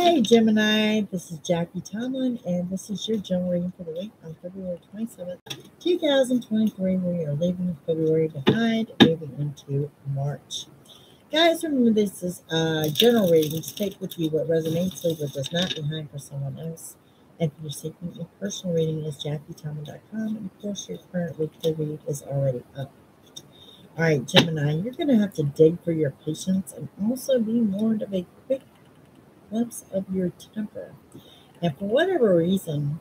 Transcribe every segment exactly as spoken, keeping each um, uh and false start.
Hey Gemini, this is Jackie Tomlin, and this is your general reading for the week on February twenty-seventh, two thousand twenty-three. We are leaving February behind, moving into March. Guys, remember this is uh, general readings. Take with you what resonates, leave what does not behind for someone else. And if you're seeking a personal reading, it's Jackie Tomlin dot com, and of course your current weekly read is already up. All right, Gemini, you're going to have to dig for your patience and also be warned of a quick glimpse of your temper. And for whatever reason,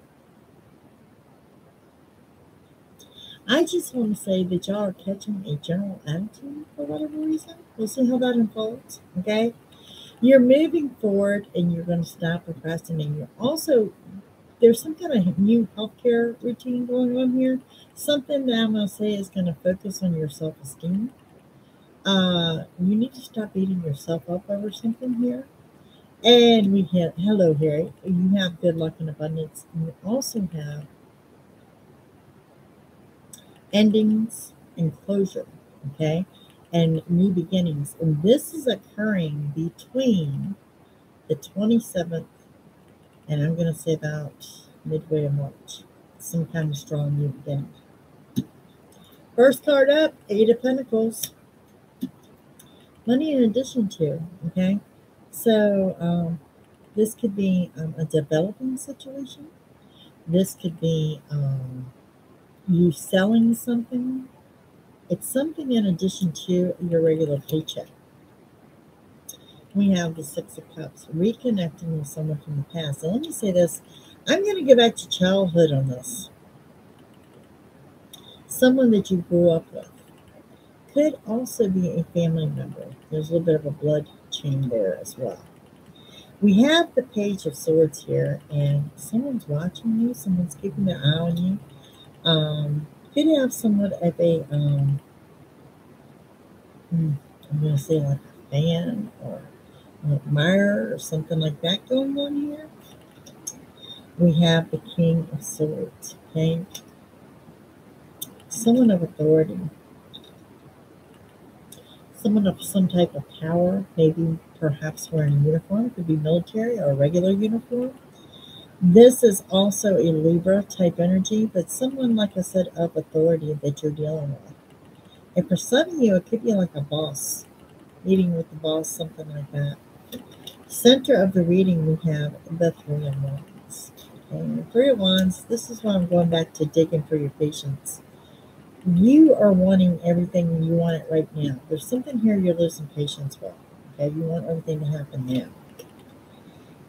I just want to say that y'all are catching a general attitude for whatever reason. We'll see how that unfolds, okay? You're moving forward and you're going to stop procrastinating. You're also, there's some kind of new healthcare routine going on here. Something that I'm going to say is going to focus on your self-esteem. Uh, you need to stop beating yourself up over something here. And we have, hello, Harry, you have good luck and abundance. And you also have endings and closure, okay, and new beginnings. And this is occurring between the twenty-seventh and I'm going to say about midway of March, some kind of strong new beginning. First card up, Eight of Pentacles. Money in addition to, okay. So, um, this could be um, a developing situation. This could be um, you selling something. It's something in addition to your regular paycheck. We have the Six of Cups, reconnecting with someone from the past. And let me say this. I'm going to go back to childhood on this. Someone that you grew up with. Could also be a family member. There's a little bit of a blood chain there as well. We have the Page of Swords here, and someone's watching you. Someone's keeping their eye on you. Um, could have somewhat of a, um, I'm going to say like a fan or an admirer or something like that going on here. We have the King of Swords, okay? Someone of authority. Someone of some type of power, maybe perhaps wearing a uniform, could be military or a regular uniform. This is also a Libra type energy, but someone, like I said, of authority that you're dealing with. And for some of you, it could be like a boss, meeting with the boss, something like that. Center of the reading, we have the Three of Wands. And the Three of Wands, this is why I'm going back to digging for your patience. You are wanting everything and you want it right now. There's something here you're losing patience with. Okay, you want everything to happen now.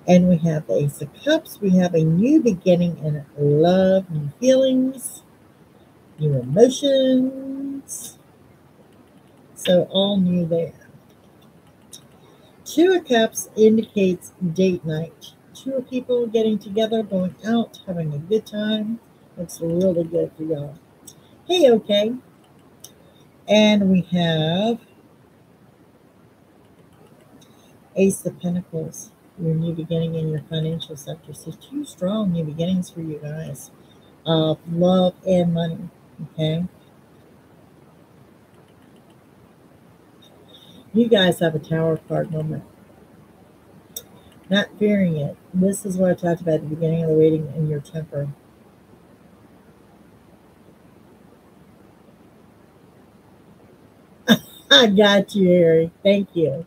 And we have the Ace of Cups. We have a new beginning in love, new feelings, new emotions. So all new there. Two of Cups indicates date night. Two of people getting together, going out, having a good time. Looks really good for y'all. Hey, okay. And we have Ace of Pentacles, your new beginning in your financial sector. So two strong new beginnings for you guys of love and money, okay? You guys have a Tower card moment. Not fearing it. This is what I talked about at the beginning of the reading in your temper. I got you, Harry. Thank you.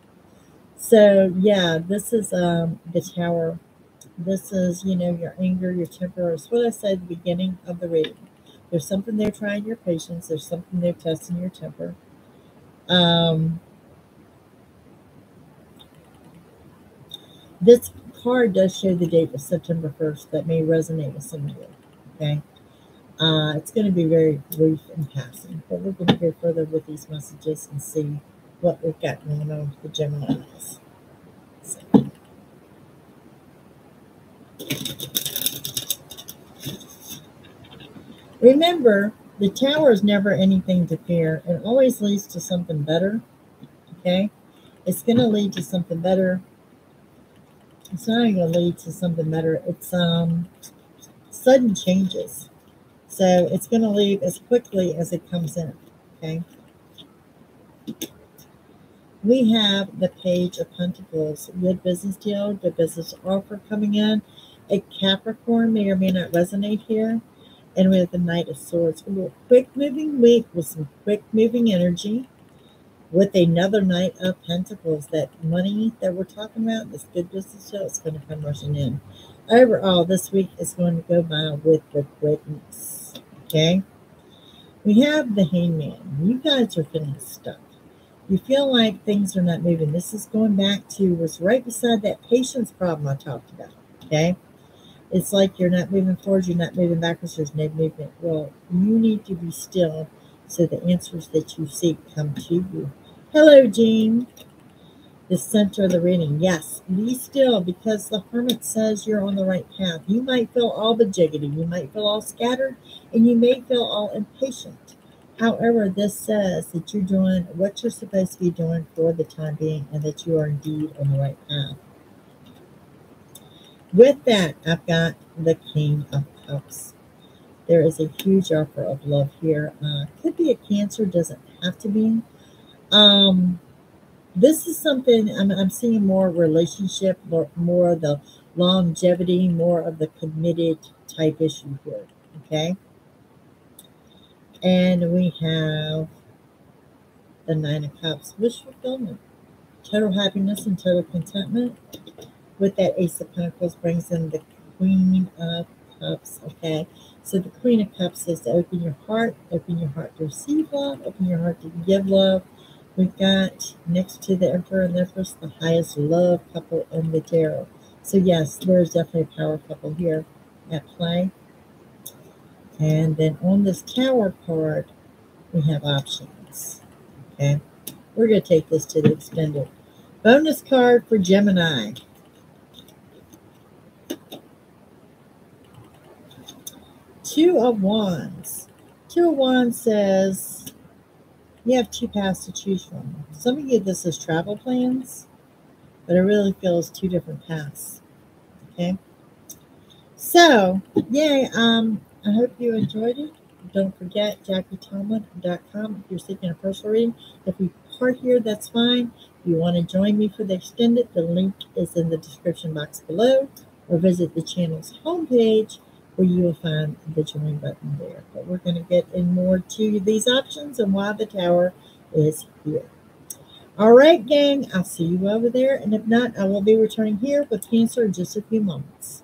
So, yeah, this is um, the Tower. This is, you know, your anger, your temper. It's what I said at the beginning of the reading. There's something they're trying your patience. There's something they're testing your temper. Um, this card does show the date of September first. That may resonate with some of you, okay? Uh, it's going to be very brief and passing, but we're going to go further with these messages and see what we've got going on with the Geminis. So. Remember, the Tower is never anything to fear. It always leads to something better, okay? It's going to lead to something better. It's not going to lead to something better. It's um sudden changes. So it's going to leave as quickly as it comes in, okay? we have the Page of Pentacles. Good business deal, good business offer coming in. A Capricorn may or may not resonate here. And we have the Knight of Swords. A quick moving week with some quick moving energy. With another Knight of Pentacles, that money that we're talking about, this good business deal, it's going to come rushing in. Overall, this week is going to go by with the greatness. Okay? We have the Hangman. You guys are feeling stuck. You feel like things are not moving. This is going back to what's right beside that patience problem I talked about. Okay? It's like you're not moving forward, you're not moving backwards, there's no movement. Well, you need to be still so the answers that you seek come to you. Hello, Jean. The center of the reading. Yes, be still, because the Hermit says you're on the right path. You might feel all bajiggity. You might feel all scattered, and you may feel all impatient. However, this says that you're doing what you're supposed to be doing for the time being, and that you are indeed on the right path. With that, I've got the King of Cups. There is a huge offer of love here. Uh, could be a Cancer, doesn't have to be. Um, this is something I'm, I'm seeing more relationship, more, more of the longevity, more of the committed type issue here. Okay. And we have the Nine of Cups, wish fulfillment, total happiness and total contentment. With that Ace of Pentacles brings in the Queen of Cups. Okay. So the Queen of Cups says to open your heart, open your heart to receive love, open your heart to give love. We've got next to the Emperor and the Empress, the highest love couple in the tarot. So yes, there's definitely a power couple here at play. And then on this Tower card, we have options. Okay. We're going to take this to the extended. Bonus card for Gemini. Two of Wands. Two of Wands says you have two paths to choose from. Some of you, this is travel plans, but it really feels two different paths. Okay? So, yay. Um, I hope you enjoyed it. Don't forget Jackie Tomlin dot com if you're seeking a personal reading. If we part here, that's fine. If you want to join me for the extended, the link is in the description box below, or visit the channel's homepage, where you will find the join button there. But we're going to get in more to these options and why the Tower is here. All right, gang, I'll see you over there. And if not, I will be returning here with Cancer in just a few moments.